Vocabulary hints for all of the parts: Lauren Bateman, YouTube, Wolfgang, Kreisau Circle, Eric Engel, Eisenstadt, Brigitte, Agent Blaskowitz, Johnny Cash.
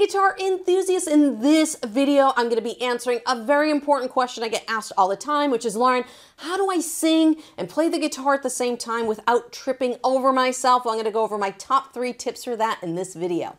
guitar enthusiasts, in this video I'm going to be answering a very important question I get asked all the time, which is, Lauren, how do I sing and play the guitar at the same time without tripping over myself? Well, I'm going to go over my top 3 tips for that in this video.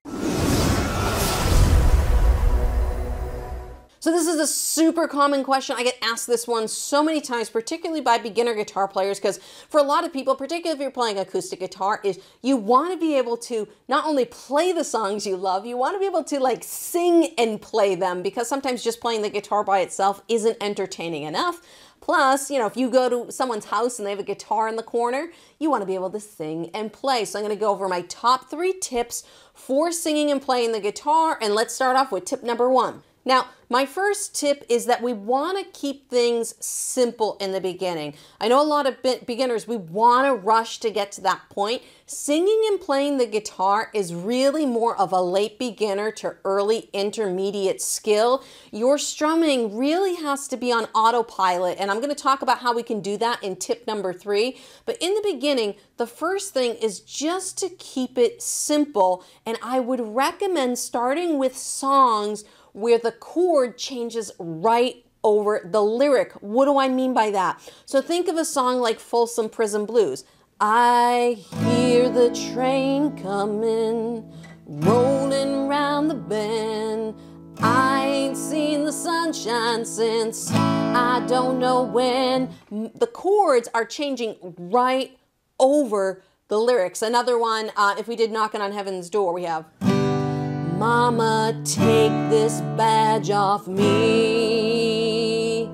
So this is a super common question. I get asked this one so many times, particularly by beginner guitar players, because for a lot of people, particularly if you're playing acoustic guitar, is you want to be able to not only play the songs you love, you want to be able to like sing and play them, because sometimes just playing the guitar by itself isn't entertaining enough. Plus, you know, if you go to someone's house and they have a guitar in the corner, you want to be able to sing and play. So I'm going to go over my top 3 tips for singing and playing the guitar. And let's start off with tip number 1. Now, my first tip is that we want to keep things simple in the beginning. I know a lot of beginners, we want to rush to get to that point. Singing and playing the guitar is really more of a late beginner to early intermediate skill. Your strumming really has to be on autopilot, and I'm going to talk about how we can do that in tip number 3. But in the beginning, the first thing is just to keep it simple, and I would recommend starting with songs where the chord changes right over the lyric. What do I mean by that? So think of a song like Folsom Prison Blues. I hear the train coming, rolling round the bend. I ain't seen the sunshine since I don't know when. The chords are changing right over the lyrics. Another one, if we did Knocking on Heaven's Door, we have, Mama, take this badge off me.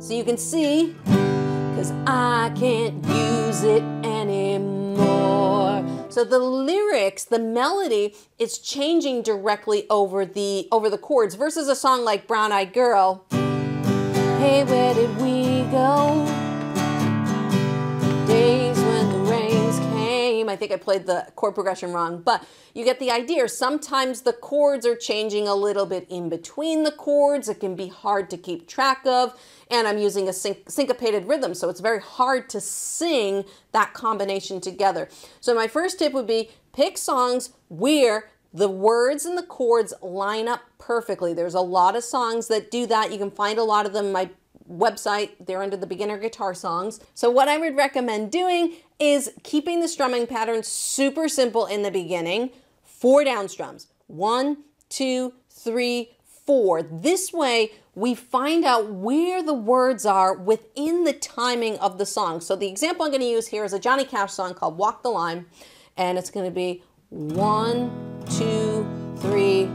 So you can see, 'cause I can't use it anymore. So the lyrics, the melody is changing directly over the chords, versus a song like Brown Eyed Girl. Hey, where did we go? Days when the rains came. I think I played the chord progression wrong, but you get the idea. Sometimes the chords are changing a little bit in between the chords. It can be hard to keep track of, and I'm using a syncopated rhythm, so it's very hard to sing that combination together. So my first tip would be pick songs where the words and the chords line up perfectly. There's a lot of songs that do that. You can find a lot of them on my website. They're under the beginner guitar songs. So what I would recommend doing is keeping the strumming pattern super simple in the beginning. 4 down strums. 1, 2, 3, 4. This way we find out where the words are within the timing of the song. So the example I'm going to use here is a Johnny Cash song called Walk the Line, and it's going to be 1, 2, 3,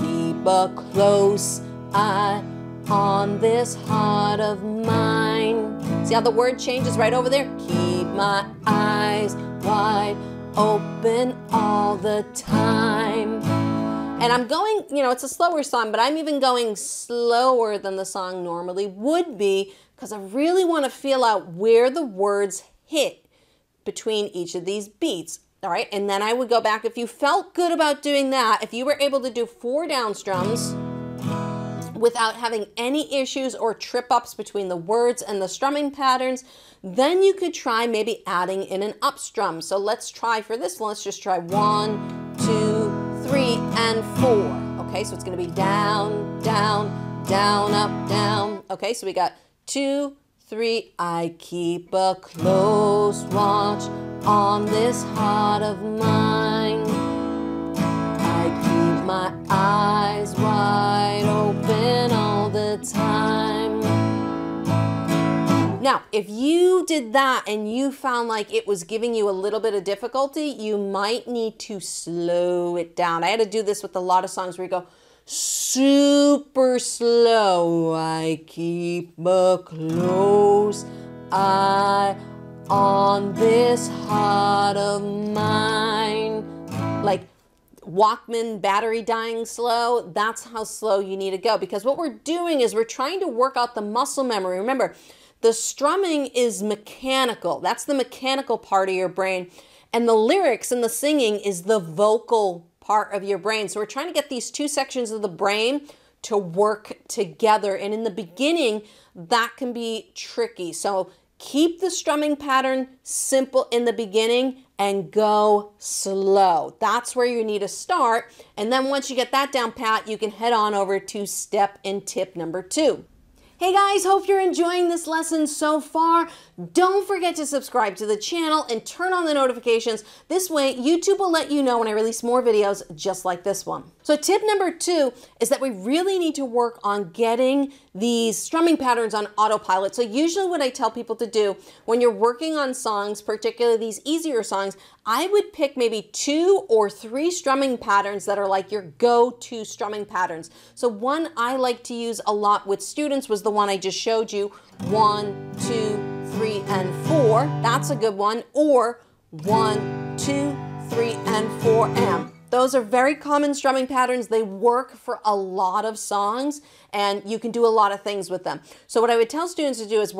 keep a close eye on this heart of mine. See how the word changes right over there? Keep my eyes wide open all the time. And I'm going, you know, it's a slower song, but I'm even going slower than the song normally would be, because I really want to feel out where the words hit between each of these beats. All right, and then I would go back. If you felt good about doing that, if you were able to do 4 down strums without having any issues or trip-ups between the words and the strumming patterns, then you could try maybe adding in an up strum. So let's try for this one. Let's just try 1, 2, 3, and 4. Okay, so it's gonna be down, down, down, up, down. Okay, so we got 2, 3. I keep a close watch on this heart of mine. I keep my eyes wide open all the time. Now, if you did that and you found like it was giving you a little bit of difficulty, you might need to slow it down. I had to do this with a lot of songs where you go super slow. I keep a close eye on this heart of mine. Like Walkman battery dying slow, that's how slow you need to go, because what we're doing is we're trying to work out the muscle memory. Remember, the strumming is mechanical. That's the mechanical part of your brain. And the lyrics and the singing is the vocal part of your brain. So we're trying to get these two sections of the brain to work together. And in the beginning, that can be tricky. So keep the strumming pattern simple in the beginning, and go slow. That's where you need to start. And then once you get that down pat, you can head on over to step and tip number 2. Hey guys, hope you're enjoying this lesson so far. Don't forget to subscribe to the channel and turn on the notifications. This way, YouTube will let you know when I release more videos just like this one. So tip number 2 is that we really need to work on getting these strumming patterns on autopilot. So usually what I tell people to do when you're working on songs, particularly these easier songs, I would pick maybe 2 or 3 strumming patterns that are like your go-to strumming patterns. So one I like to use a lot with students was the one I just showed you, 1, 2, 3, and 4. That's a good one. Or 1, 2, 3, and 4, and. Those are very common strumming patterns. They work for a lot of songs and you can do a lot of things with them. So what I would tell students to do is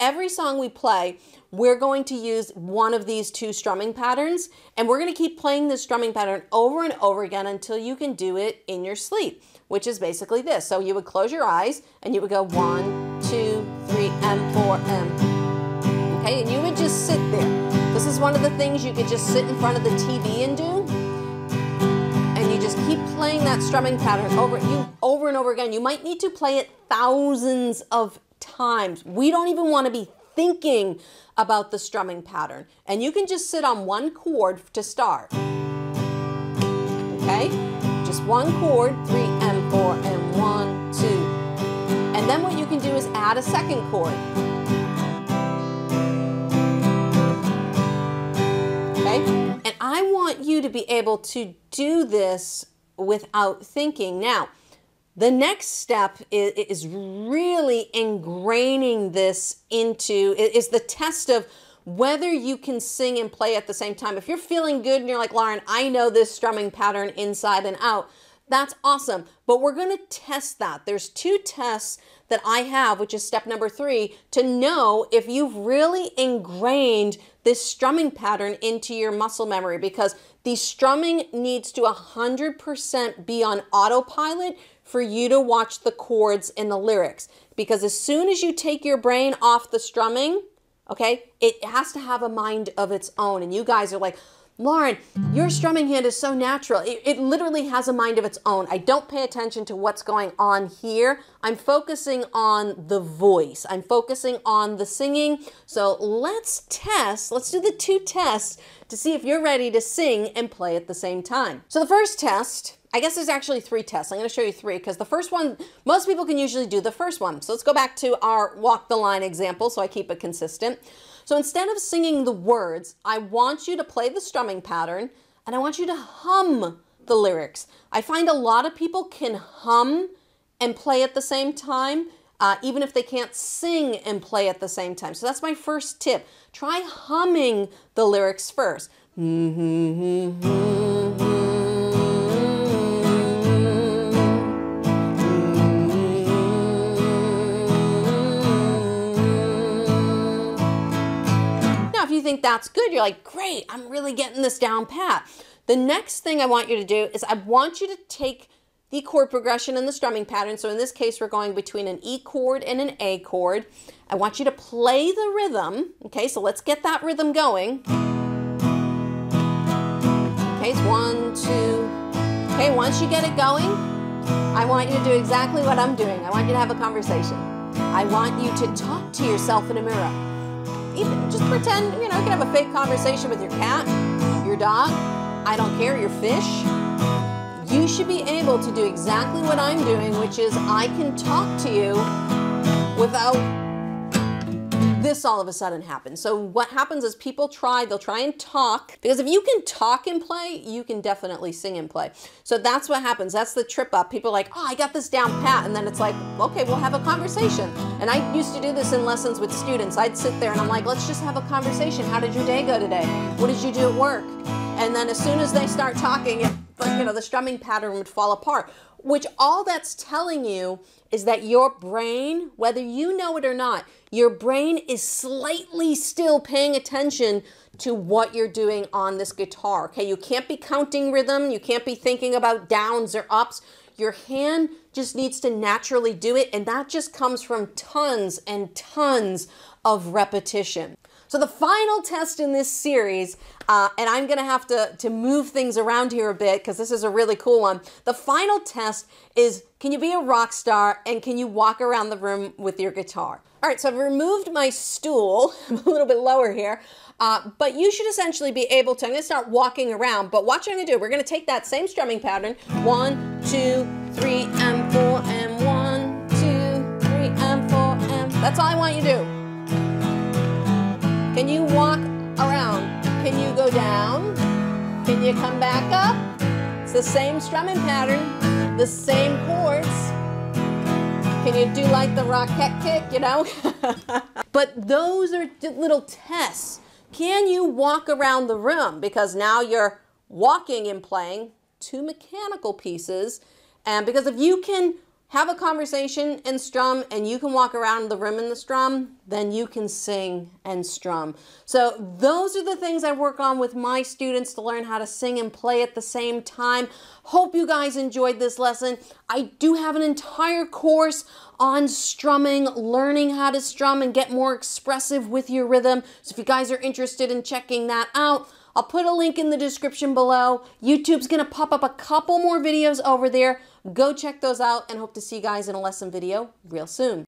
every song we play, we're going to use one of these 2 strumming patterns, and we're going to keep playing this strumming pattern over and over again until you can do it in your sleep, which is basically this. So you would close your eyes and you would go 1, 2, 3, and 4, and. Okay, and you would just sit there. This is one of the things you could just sit in front of the TV and do. You just keep playing that strumming pattern over and over again. You might need to play it thousands of times. We don't even want to be thinking about the strumming pattern. And you can just sit on one chord to start. Okay? Just one chord, 3 and 4, and 1, 2. And then what you can do is add a second chord. Okay? And I want you to be able to do this without thinking. Now, the next step is really ingraining this into, is the test of whether you can sing and play at the same time. If you're feeling good and you're like, Lauren, I know this strumming pattern inside and out, that's awesome. But we're going to test that. There's 2 tests that I have, which is step number 3, to know if you've really ingrained this strumming pattern into your muscle memory, because the strumming needs to 100% be on autopilot for you to watch the chords in the lyrics. Because as soon as you take your brain off the strumming, okay, it has to have a mind of its own. And you guys are like, Lauren, your strumming hand is so natural. It literally has a mind of its own. I don't pay attention to what's going on here. I'm focusing on the voice. I'm focusing on the singing. So let's test. Let's do the 2 tests to see if you're ready to sing and play at the same time. So the first test, I guess there's actually 3 tests. I'm going to show you 3 because the first one, most people can usually do the first one. So let's go back to our walk the line example so I keep it consistent. So instead of singing the words, I want you to play the strumming pattern and I want you to hum the lyrics. I find a lot of people can hum and play at the same time, even if they can't sing and play at the same time. So that's my first tip. Try humming the lyrics first. Think that's good, you're like, great, I'm really getting this down pat. The next thing I want you to do is I want you to take the chord progression and the strumming pattern. So in this case, we're going between an E chord and an A chord. I want you to play the rhythm. Okay, so let's get that rhythm going. Okay, it's 1, 2. Okay, once you get it going, I want you to do exactly what I'm doing. I want you to have a conversation. I want you to talk to yourself in a mirror. Even just pretend, you know, you can have a fake conversation with your cat, your dog, I don't care, your fish. You should be able to do exactly what I'm doing, which is I can talk to you without this all of a sudden happen. So what happens is people try, they'll try and talk, because if you can talk and play, you can definitely sing and play. So that's what happens. That's the trip up. People are like, oh, I got this down pat. And then it's like, okay, we'll have a conversation. And I used to do this in lessons with students. I'd sit there and I'm like, let's just have a conversation. How did your day go today? What did you do at work? And then as soon as they start talking, you know, the strumming pattern would fall apart. Which all that's telling you is that your brain, whether you know it or not, your brain is slightly still paying attention to what you're doing on this guitar. Okay, you can't be counting rhythm. You can't be thinking about downs or ups. Your hand just needs to naturally do it. And that just comes from tons and tons of repetition. So the final test in this series, and I'm going to have to move things around here a bit because this is a really cool one. The final test is, can you be a rock star and can you walk around the room with your guitar? All right, so I've removed my stool. I'm a little bit lower here, but you should essentially be able to, I'm gonna start walking around, but watch what I'm gonna do. We're gonna take that same strumming pattern, 1, 2, 3, and four, and 1, 2, 3, and four, and that's all I want you to do. Can you walk around? Can you go down? Can you come back up? It's the same strumming pattern. The same chords. Can you do like the rocket kick, you know? But those are little tests. Can you walk around the room? Because now you're walking and playing two mechanical pieces. And because if you can have a conversation and strum, and you can walk around the room and the strum, then you can sing and strum. So those are the things I work on with my students to learn how to sing and play at the same time. Hope you guys enjoyed this lesson. I do have an entire course on strumming, learning how to strum and get more expressive with your rhythm. So if you guys are interested in checking that out, I'll put a link in the description below. YouTube's gonna pop up a couple more videos over there. Go check those out and hope to see you guys in a lesson video real soon.